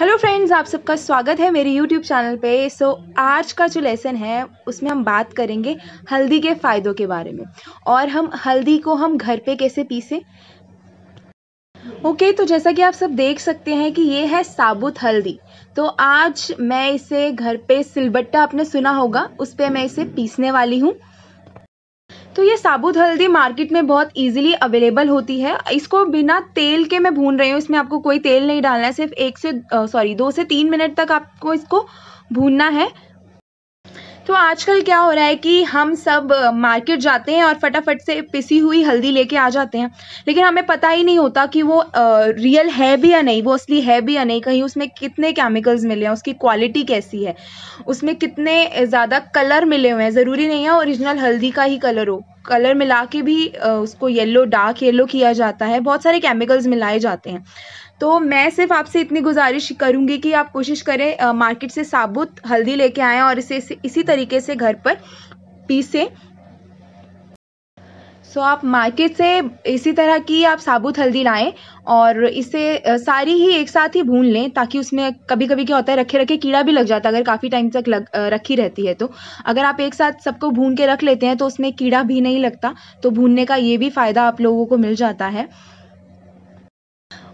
Hello friends, आप सबका स्वागत है मेरे यूट्यूब चैनल पे। आज का जो लेसन है उसमें हम बात करेंगे हल्दी के फ़ायदों के बारे में और हम हल्दी को हम घर पे कैसे पीसें। ओके, तो जैसा कि आप सब देख सकते हैं कि ये है साबुत हल्दी। तो आज मैं इसे घर पे सिलबट्टा, आपने सुना होगा, उस पर मैं इसे पीसने वाली हूँ। तो ये साबुत हल्दी मार्केट में बहुत इजीली अवेलेबल होती है। इसको बिना तेल के मैं भून रही हूँ, इसमें आपको कोई तेल नहीं डालना है। सिर्फ 2 से 3 मिनट तक आपको इसको भूनना है। तो आजकल क्या हो रहा है कि हम सब मार्केट जाते हैं और फटाफट से पिसी हुई हल्दी लेके आ जाते हैं, लेकिन हमें पता ही नहीं होता कि वो रियल है भी या नहीं, वो असली है भी या नहीं, कहीं उसमें कितने केमिकल्स मिले हैं, उसकी क्वालिटी कैसी है, उसमें कितने ज़्यादा कलर मिले हुए हैं। ज़रूरी नहीं है ओरिजिनल हल्दी का ही कलर हो, कलर मिला के भी उसको येलो, डार्क येलो किया जाता है, बहुत सारे केमिकल्स मिलाए जाते हैं। तो मैं सिर्फ आपसे इतनी गुजारिश करूंगी कि आप कोशिश करें मार्केट से साबुत हल्दी लेके आएँ और इसे इसी तरीके से घर पर पीसें। सो आप मार्केट से इसी तरह की आप साबुत हल्दी लाएं और इसे सारी ही एक साथ ही भून लें, ताकि उसमें कभी कभी क्या होता है, रखे रखे कीड़ा भी लग जाता है। अगर काफ़ी टाइम तक रखी रहती है तो अगर आप एक साथ सबको भून के रख लेते हैं तो उसमें कीड़ा भी नहीं लगता। तो भूनने का ये भी फ़ायदा आप लोगों को मिल जाता है।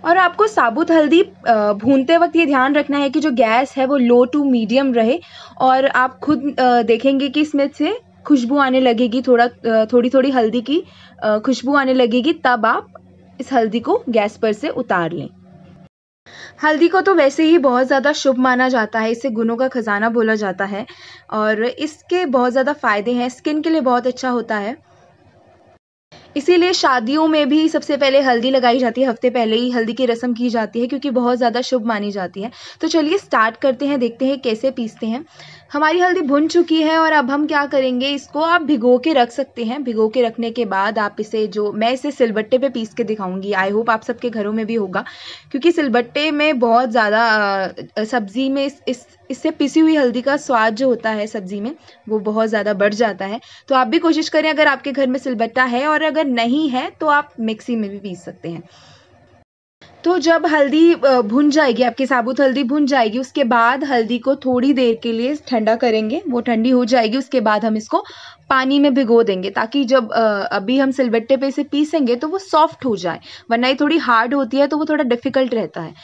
और आपको साबुत हल्दी भूनते वक्त ये ध्यान रखना है कि जो गैस है वो लो to मीडियम रहे। और आप खुद देखेंगे कि इसमें से खुशबू आने लगेगी, थोड़ी थोड़ी हल्दी की खुशबू आने लगेगी, तब आप इस हल्दी को गैस पर से उतार लें। हल्दी को तो वैसे ही बहुत ज़्यादा शुभ माना जाता है, इसे गुणों का खजाना बोला जाता है और इसके बहुत ज़्यादा फायदे हैं। स्किन के लिए बहुत अच्छा होता है, इसीलिए शादियों में भी सबसे पहले हल्दी लगाई जाती है, हफ्ते पहले ही हल्दी की रस्म की जाती है, क्योंकि बहुत ज़्यादा शुभ मानी जाती है। तो चलिए स्टार्ट करते हैं, देखते हैं कैसे पीसते हैं। हमारी हल्दी भुन चुकी है और अब हम क्या करेंगे, इसको आप भिगो के रख सकते हैं। भिगो के रखने के बाद आप इसे, जो मैं इसे सिलबट्टे पे पीस के दिखाऊंगी, आई होप आप सबके घरों में भी होगा, क्योंकि सिलबट्टे में बहुत ज़्यादा सब्ज़ी में इससे पिसी हुई हल्दी का स्वाद जो होता है सब्ज़ी में, वो बहुत ज़्यादा बढ़ जाता है। तो आप भी कोशिश करें, अगर आपके घर में सिलबट्टा है, और अगर नहीं है तो आप मिक्सी में भी पीस सकते हैं। तो जब हल्दी भुन जाएगी, आपकी साबुत हल्दी भुन जाएगी, उसके बाद हल्दी को थोड़ी देर के लिए ठंडा करेंगे। वो ठंडी हो जाएगी, उसके बाद हम इसको पानी में भिगो देंगे, ताकि जब अभी हम सिलबट्टे पे इसे पीसेंगे तो वो सॉफ्ट हो जाए, वरना ये थोड़ी हार्ड होती है तो वो थोड़ा डिफ़िकल्ट रहता है।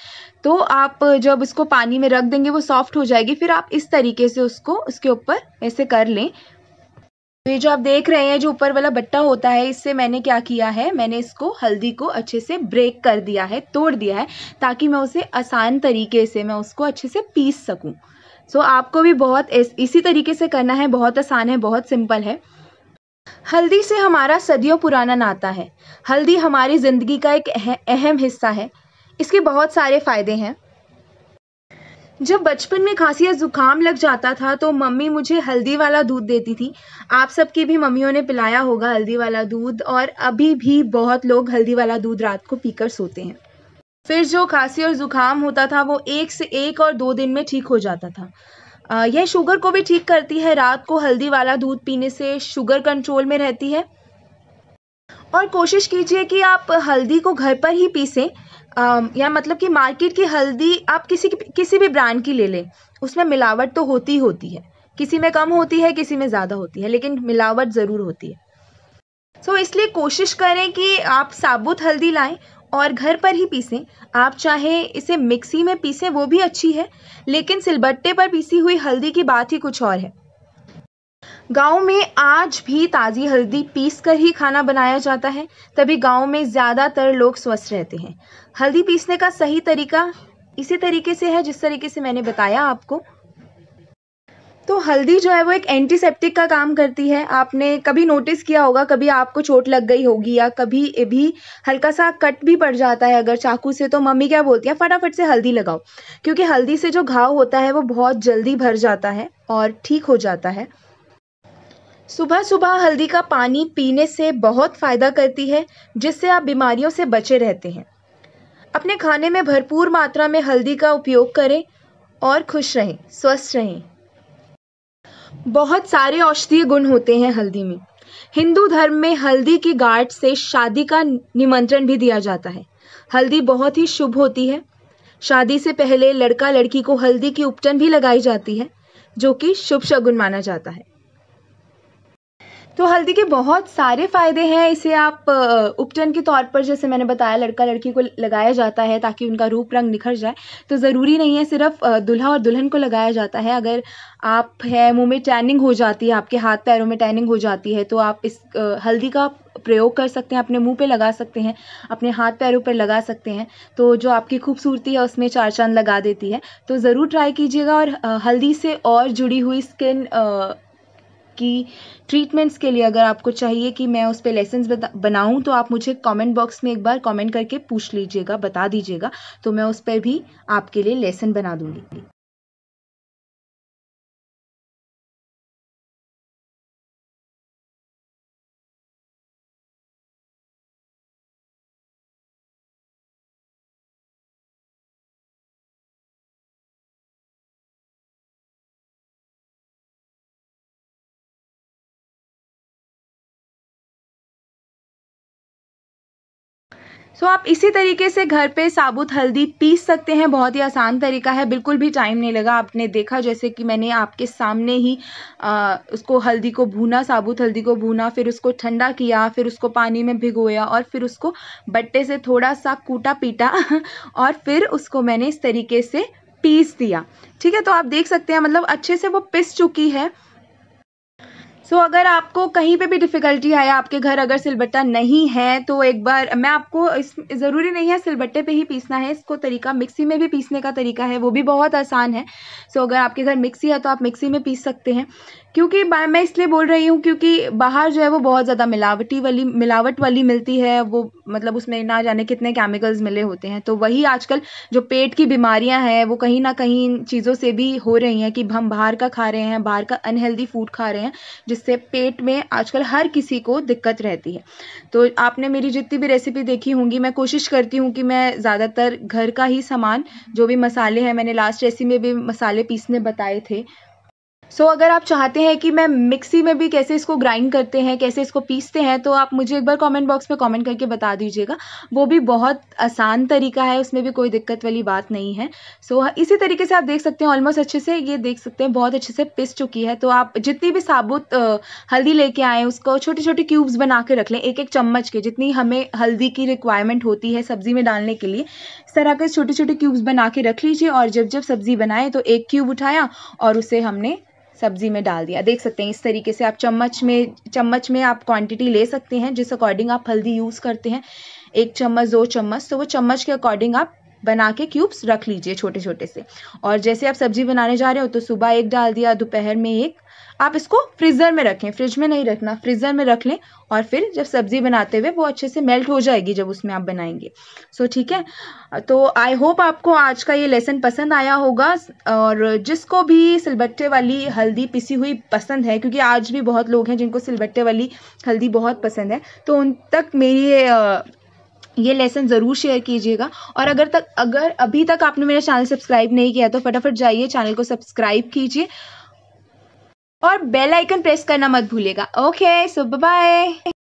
तो आप जब इसको पानी में रख देंगे, वो सॉफ्ट हो जाएगी, फिर आप इस तरीके से उसको उसके ऊपर ऐसे कर लें। तो ये जो आप देख रहे हैं, जो ऊपर वाला बट्टा होता है, इससे मैंने क्या किया है, मैंने इसको हल्दी को अच्छे से ब्रेक कर दिया है, तोड़ दिया है, ताकि मैं उसे आसान तरीके से मैं उसको अच्छे से पीस सकूं। सो आपको भी बहुत इसी तरीके से करना है, बहुत आसान है, बहुत सिंपल है। हल्दी से हमारा सदियों पुराना नाता है। हल्दी हमारी ज़िंदगी का एक अहम हिस्सा है। इसके बहुत सारे फ़ायदे हैं। जब बचपन में खांसी या जुकाम लग जाता था तो मम्मी मुझे हल्दी वाला दूध देती थी। आप सबकी भी मम्मियों ने पिलाया होगा हल्दी वाला दूध, और अभी भी बहुत लोग हल्दी वाला दूध रात को पीकर सोते हैं। फिर जो खांसी और जुकाम होता था वो 1 से 1 और 2 दिन में ठीक हो जाता था। यह शुगर को भी ठीक करती है। रात को हल्दी वाला दूध पीने से शुगर कंट्रोल में रहती है। और कोशिश कीजिए कि आप हल्दी को घर पर ही पीसें, या मतलब कि मार्केट की हल्दी आप किसी भी ब्रांड की ले लें, उसमें मिलावट तो होती है, किसी में कम होती है, किसी में ज़्यादा होती है, लेकिन मिलावट ज़रूर होती है। सो इसलिए कोशिश करें कि आप साबुत हल्दी लाएं और घर पर ही पीसें। आप चाहे इसे मिक्सी में पीसें, वो भी अच्छी है, लेकिन सिलबट्टे पर पीसी हुई हल्दी की बात ही कुछ और है। गाँव में आज भी ताज़ी हल्दी पीसकर ही खाना बनाया जाता है, तभी गाँव में ज़्यादातर लोग स्वस्थ रहते हैं। हल्दी पीसने का सही तरीका इसी तरीके से है जिस तरीके से मैंने बताया आपको। तो हल्दी जो है वो एक एंटीसेप्टिक का काम करती है। आपने कभी नोटिस किया होगा, कभी आपको चोट लग गई होगी या कभी भी हल्का सा कट भी पड़ जाता है अगर चाकू से, तो मम्मी क्या बोलती है, फटाफट से हल्दी लगाओ, क्योंकि हल्दी से जो घाव होता है वो बहुत जल्दी भर जाता है और ठीक हो जाता है। सुबह सुबह हल्दी का पानी पीने से बहुत फ़ायदा करती है, जिससे आप बीमारियों से बचे रहते हैं। अपने खाने में भरपूर मात्रा में हल्दी का उपयोग करें और खुश रहें, स्वस्थ रहें। बहुत सारे औषधीय गुण होते हैं हल्दी में। हिंदू धर्म में हल्दी की गांठ से शादी का निमंत्रण भी दिया जाता है। हल्दी बहुत ही शुभ होती है। शादी से पहले लड़का लड़की को हल्दी की उपटन भी लगाई जाती है, जो कि शुभ शगुन माना जाता है। तो हल्दी के बहुत सारे फ़ायदे हैं। इसे आप उपटन के तौर पर, जैसे मैंने बताया, लड़का लड़की को लगाया जाता है ताकि उनका रूप रंग निखर जाए। तो ज़रूरी नहीं है सिर्फ दूल्हा और दुल्हन को लगाया जाता है। अगर आप है मुंह में टैनिंग हो जाती है, आपके हाथ पैरों में टैनिंग हो जाती है, तो आप इस हल्दी का प्रयोग कर सकते हैं, अपने मुंह पे लगा सकते हैं, अपने हाथ पैरों पर लगा सकते हैं। तो जो आपकी खूबसूरती है उसमें चार चांद लगा देती है। तो ज़रूर ट्राई कीजिएगा। और हल्दी से और जुड़ी हुई स्किन की ट्रीटमेंट्स के लिए अगर आपको चाहिए कि मैं उस पर लेसन्स बनाऊं, तो आप मुझे कमेंट बॉक्स में एक बार कमेंट करके पूछ लीजिएगा, बता दीजिएगा, तो मैं उस पर भी आपके लिए लेसन बना दूंगी। तो आप इसी तरीके से घर पे साबुत हल्दी पीस सकते हैं। बहुत ही आसान तरीका है, बिल्कुल भी टाइम नहीं लगा। आपने देखा जैसे कि मैंने आपके सामने ही उसको हल्दी को भूना, साबुत हल्दी को भूना, फिर उसको ठंडा किया, फिर उसको पानी में भिगोया और फिर उसको बट्टे से थोड़ा सा कूटा पीटा और फिर उसको मैंने इस तरीके से पीस दिया। ठीक है, तो आप देख सकते हैं मतलब अच्छे से वो पिस चुकी है। तो अगर आपको कहीं पे भी डिफ़िकल्टी आया, आपके घर अगर सिलबट्टा नहीं है, तो एक बार मैं आपको इस ज़रूरी नहीं है सिलबट्टे पे ही पीसना है, इसको तरीका मिक्सी में भी पीसने का तरीका है, वो भी बहुत आसान है। सो अगर आपके घर मिक्सी है तो आप मिक्सी में पीस सकते हैं। क्योंकि मैं इसलिए बोल रही हूँ क्योंकि बाहर जो है वो बहुत ज़्यादा मिलावट वाली मिलती है, वो मतलब उसमें ना जाने कितने केमिकल्स मिले होते हैं। तो वही आजकल जो पेट की बीमारियां हैं वो कहीं ना कहीं इन चीज़ों से भी हो रही हैं कि हम बाहर का खा रहे हैं, बाहर का अनहेल्दी फूड खा रहे हैं, जिससे पेट में आजकल हर किसी को दिक्कत रहती है। तो आपने मेरी जितनी भी रेसिपी देखी होंगी, मैं कोशिश करती हूँ कि मैं ज़्यादातर घर का ही सामान, जो भी मसाले हैं, मैंने लास्ट रेसिपी में भी मसाले पीसने बताए थे। सो अगर आप चाहते हैं कि मैं मिक्सी में भी कैसे इसको ग्राइंड करते हैं, कैसे इसको पीसते हैं, तो आप मुझे एक बार कमेंट बॉक्स में कमेंट करके बता दीजिएगा। वो भी बहुत आसान तरीका है, उसमें भी कोई दिक्कत वाली बात नहीं है। सो इसी तरीके से आप देख सकते हैं ऑलमोस्ट अच्छे से, ये देख सकते हैं बहुत अच्छे से पिस चुकी है। तो आप जितनी भी साबुत हल्दी लेके आएँ उसको छोटे छोटे क्यूब्स बना के रख लें, एक एक चम्मच के, जितनी हमें हल्दी की रिक्वायरमेंट होती है सब्ज़ी में डालने के लिए, इस तरह के छोटे छोटे क्यूब्स बना के रख लीजिए। और जब जब सब्ज़ी बनाए तो एक क्यूब उठाया और उसे हमने सब्ज़ी में डाल दिया। देख सकते हैं इस तरीके से। आप चम्मच में आप क्वांटिटी ले सकते हैं जिस अकॉर्डिंग आप हल्दी यूज़ करते हैं, 1 चम्मच, 2 चम्मच, तो वो चम्मच के अकॉर्डिंग आप बना के क्यूब्स रख लीजिए छोटे छोटे से। और जैसे आप सब्ज़ी बनाने जा रहे हो तो सुबह एक डाल दिया, दोपहर में एक, आप इसको फ्रीज़र में रखें, फ्रिज में नहीं रखना, फ्रीज़र में रख लें। और फिर जब सब्ज़ी बनाते हुए वो अच्छे से मेल्ट हो जाएगी जब उसमें आप बनाएंगे। सो ठीक है, तो आई होप आपको आज का ये लेसन पसंद आया होगा। और जिसको भी सिलबट्टे वाली हल्दी पिसी हुई पसंद है, क्योंकि आज भी बहुत लोग हैं जिनको सिलबट्टे वाली हल्दी बहुत पसंद है, तो उन तक मेरी ये लेसन ज़रूर शेयर कीजिएगा। और अगर अभी तक आपने मेरा चैनल सब्सक्राइब नहीं किया तो फटाफट जाइए चैनल को सब्सक्राइब कीजिए और बेल आइकन प्रेस करना मत भूलिएगा। Okay, so bye.